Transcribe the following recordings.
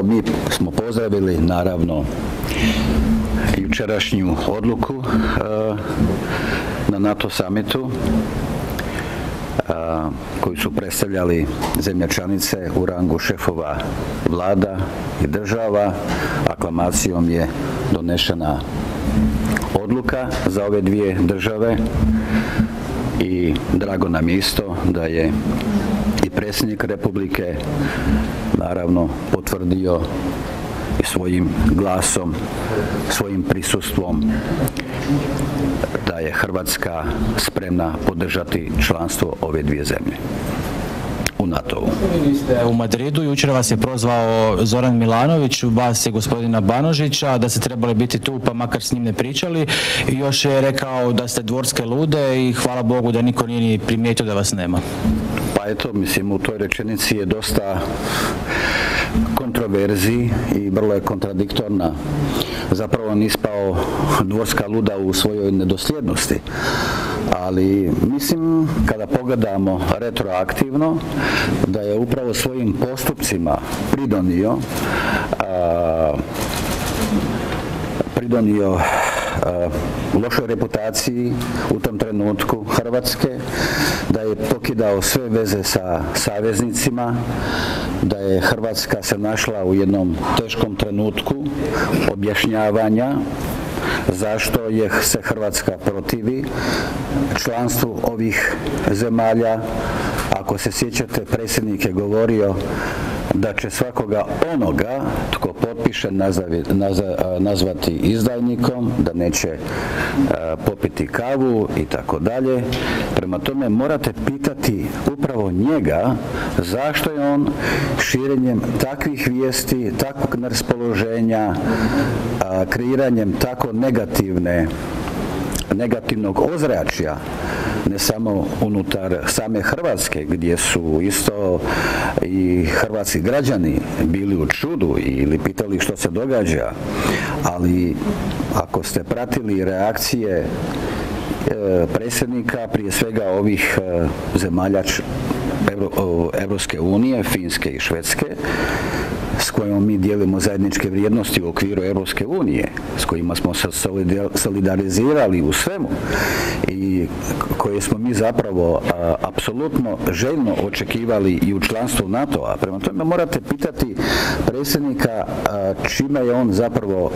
Evo, mi smo pozdravili, naravno, jučerašnju odluku na NATO samitu koju su predstavljali zemlje članice u rangu šefova vlada i država. Aklamacijom je donešena odluka za ove dvije države i drago nam je isto da je i predsjednik Republike naravno potvrdio i svojim glasom, svojim prisustvom da je Hrvatska spremna podržati članstvo ove dvije zemlje u NATO-u. U Madridu jučer vas je prozvao Zoran Milanović, vas je gospodina Banožića, da ste trebali biti tu pa makar s njim ne pričali. Još je rekao da ste dvorske lude i hvala Bogu da niko nije ni primijetio da vas nema. Pa eto, mislim, u toj rečenici je dosta kontroverziji i vrlo je kontradiktorna. Zapravo on ispao dvorska luda u svojoj nedosljednosti. Ali mislim, kada pogledamo retroaktivno, da je upravo svojim postupcima pridonio lošoj reputaciji u tom trenutku Hrvatske, da je pokidao sve veze sa saveznicima, da je Hrvatska se našla u jednom teškom trenutku objašnjavanja zašto se Hrvatska protivi članstvu ovih zemalja. Ako se sjećate, predsjednik je govorio da će svakoga onoga tko potpiše nazvati izdajnikom, da neće popiti kavu i tako dalje. Prema tome morate pitati upravo njega zašto je on širenjem takvih vijesti, takvog raspoloženja, kreiranjem tako negativnog ozračja, ne samo unutar same Hrvatske, gdje su isto i hrvatski građani bili u čudu ili pitali što se događa, ali ako ste pratili reakcije predsjednika, prije svega ovih zemalja Evropske unije, Finske i Švedske, s kojom mi dijelimo zajedničke vrijednosti u okviru Evropske unije, s kojima smo se solidarizirali u svemu i koje smo mi zapravo apsolutno željno očekivali i u članstvu NATO-a. Prema tome morate pitati predsjednika čime je on zapravo,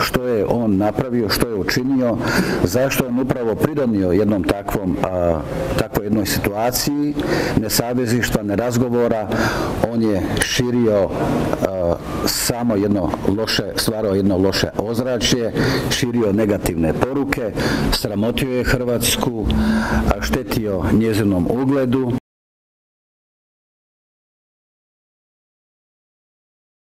što je on napravio, što je učinio, zašto je on upravo pridonio jednom takvoj jednoj situaciji, nesavezništva, nerazgovora. On je širio samo jedno loše, stvarao jedno loše ozračje, širio negativne poruke, sramotio je Hrvatsku, štetio njezinom ugledu.